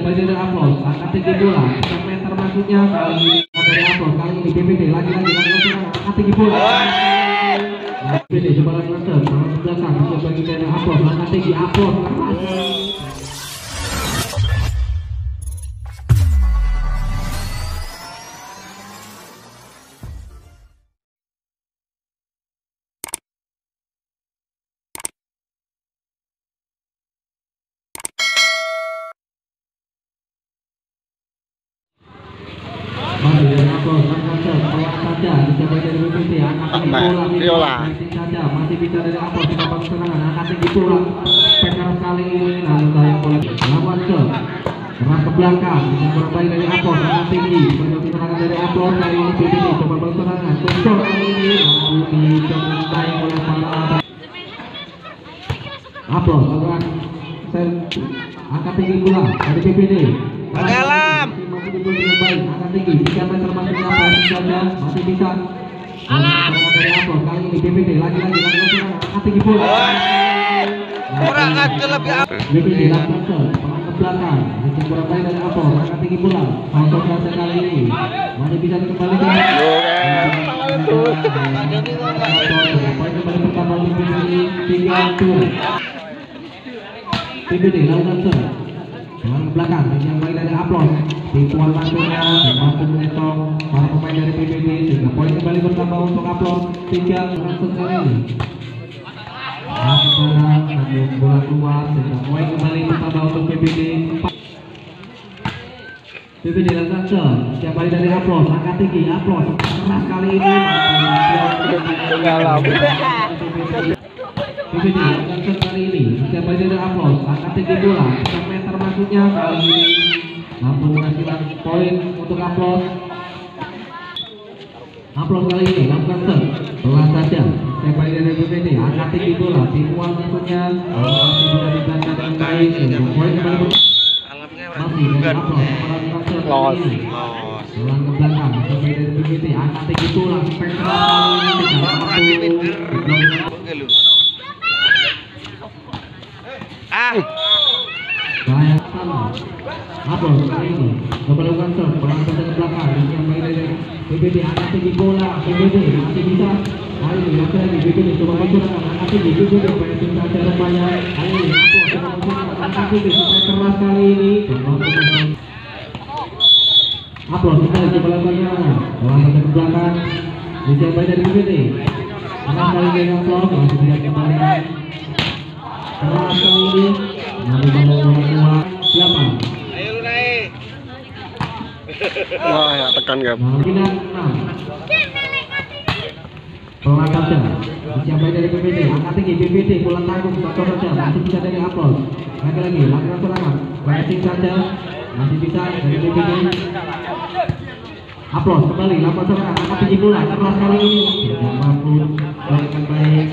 bagian dari APLOS, angka 30 bola, meter masuknya kali dari APLOS, kali ini BPD lagi angka 30 bola. BPD sebelah belakang, belakang bagian dari APLOS, angka 30 APLOS. Masih bicara dari apa kita kali ini lawan ke belakang dari apa tinggi dari apa kali ini coba berserangan kali ini dicobai oleh apa angka tinggi pula dari BPD tinggi meter masih bisa alam dari APLOS kali ini BPD lagi angka tinggi bola kurang aja lebih BPD lagi ke belakang masih kurang baik dari APLOS angka tinggi bola untuk hasil kali ini masih bisa dikembalikan kembali pertama BPD 3-2 BPD lagi ke belakang yang baik dari APLOS di kuat langsungnya dan mampu mengetong para pemain dari PBB sehingga poin kembali bertambah untuk APLOS 3 langsung kali antara namun bola keluar sehingga poin kembali bertambah untuk PBB 4 PBB langsung setiap kali dari APLOS angka tinggi APLOS keras kali ini PBB langsung kali ini setiap kali dari APLOS angka tinggi bola meter masuknya kali ini mampu menghasilkan poin untuk APLOS. APLOS kali ini langsung telah saja sepak dari BPD angka tinggi bola dibuang tentunya masih bisa dibaca dengan baik dan poin kembali masih dari APLOS lolos telang ke belakang sepak dari BPD angka tinggi bola APLOS kali ini melakukan serve berangkat ke belakang yang main dari BPD angka tinggi bola BPD masih bisa kali ini lagi BPD coba menggunakan angka tinggi BPD supaya kita jalan banyak kali ini angka tinggi supaya keras kali ini APLOS kita coba lakukan berangkat ke belakang dijaga dari BPD angka kali ini APLOS masih bisa kembali keras kali ini wah ya tekan gak siapa dari BPD angka tinggi BPD pulang tanggung satu saja masih bisa dari APLOS lagi lakukan serangan pressing saja masih bisa dari BPD APLOS kembali lakukan serangan angka tinggi bola keras kali ini tidak mampu melakukan baik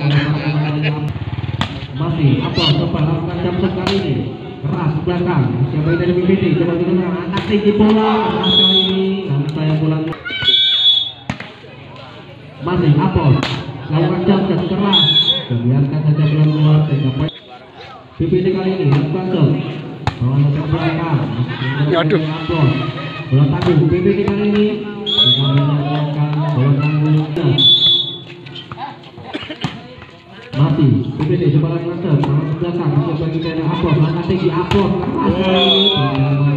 masih APLOS coba lakukan jam sekali ini keras ke belakang siapa dari BPD coba digunakan angka tinggi bola keras kali ini namun saya pulang masih APLOS lakukan jam dan keras biarkan saja bulan luar sehingga poin BPD kali ini lakukan jam lawan ke belakang aduh bola tanggung BPD kali ini dengan melakukan bola tanggung masih BPD coba lakukan jam belakang bagi dari APLOS angka tinggi APLOS dari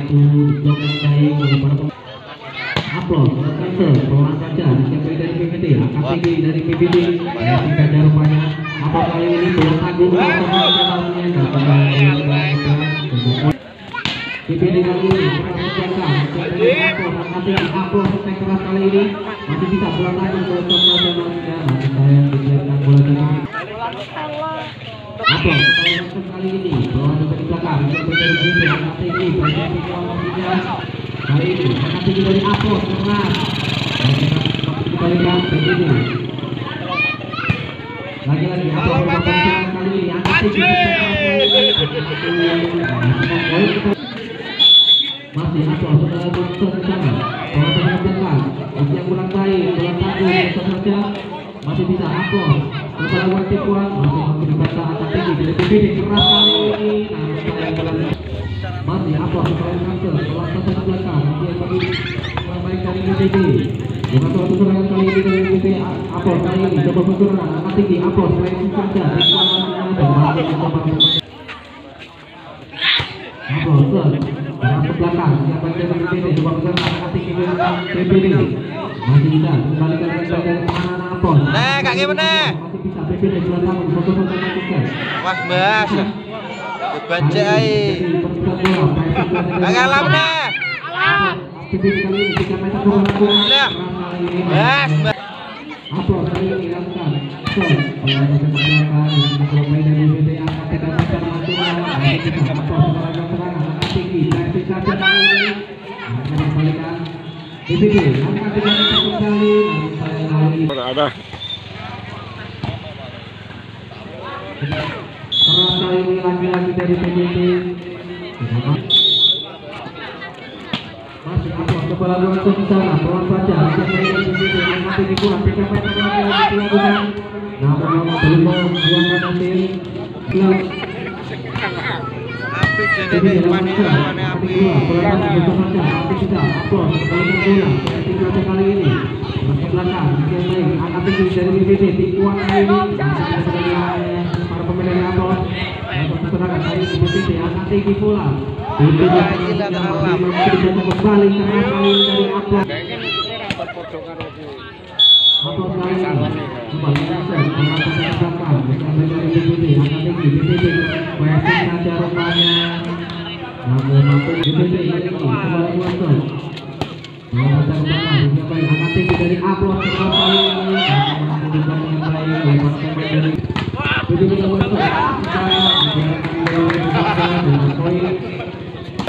BPD kali ini belum tanggung BPD kali ini keras kali ini masih bisa belum tanggung kali ini belakang kali ini dari APLOS lagi-lagi APLOS kali ini angka tinggi masih APLOS yang kurang baik saja masih bisa APLOS masih dibaca angka tinggi dari BPD keras kali ini masih APLOS serangan ke kelas satu belakang yang terbaik dari PTB. Bukan suatu serangan kali ini dari PTB APLOS kali ini coba bergerak angkat tinggi APLOS main saja ke belakang siapa yang dari PTB coba bergerak angkat tinggi PTB masih bisa kembalikan ke mana APLOS kaki benar masih bisa PTB belakang wah bas baca ai. Kagak lamna. Alah. Yes. APLOS kali ini dilakukan. Ini lagi-lagi dari PTB masih APLOS kepala langsung ke sana pelan saja masih kurang dilakukan namun belum membuangkan hasil kali ini belakang angkat tinggi dari PTB dikuat para pemain APLOS serangan dari PTB angkat tinggi pula kembali dari APLOS dari APLOS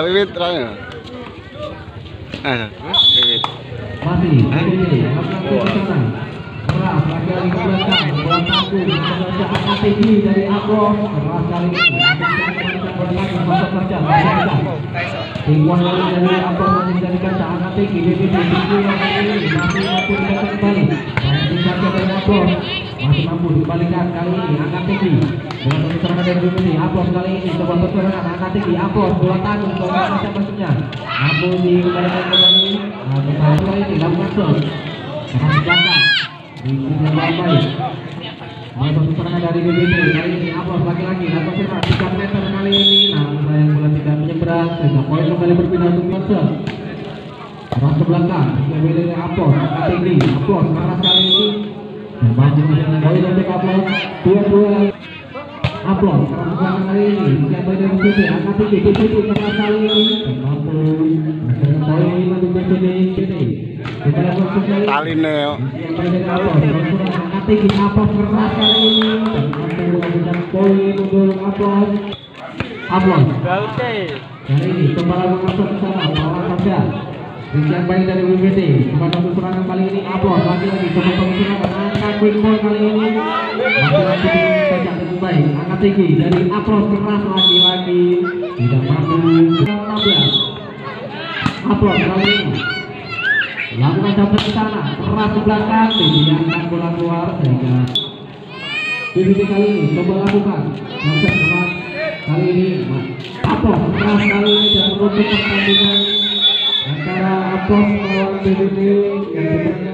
Wiwit terangnya. Wiwit. Masih. Dari APLOS dari masih mampu dibalikan kali ini angkat tinggi dengan serangan dari PTB APLOS kali ini coba bergerak angkat tinggi APLOS bola tanggung coba saja maksudnya mampu dibalikan kembali kali ini lakukan shot serangan belakang dengan baik masuk serangan dari PTB kali ini APLOS lagi-lagi lakukan serangan 3 meter kali ini namun sayang bola tidak menyeberang sehingga poin kembali berpindah untuk shot serangan ke belakang PTB APLOS angkat tinggi APLOS keras kali ini membantu poin untuk APLOS 22 APLOS kali ini siapa yang berpikir angkat tinggi berpikir keras kali ini membantu poin untuk PTB kita lakukan kembali kali ini angkat tinggi APLOS keras kali ini membantu poin untuk APLOS kali ini kembali langsung ke sana lawan saja disiap baik dari WBT kepada serangan kali ini APLOS lagi-lagi coba serangan angkat quick ball kali ini lagi-lagi tajam dengan baik angkat tinggi dari APLOS keras lagi-lagi tidak mampu APLOS kali ini lakukan dapat di sana keras ke belakang dibiarkan bola keluar sehingga WBT kali ini coba lakukan langsung keras kali ini APLOS keras kali ini dan menutup pertandingan antara APLOS melawan PTB yang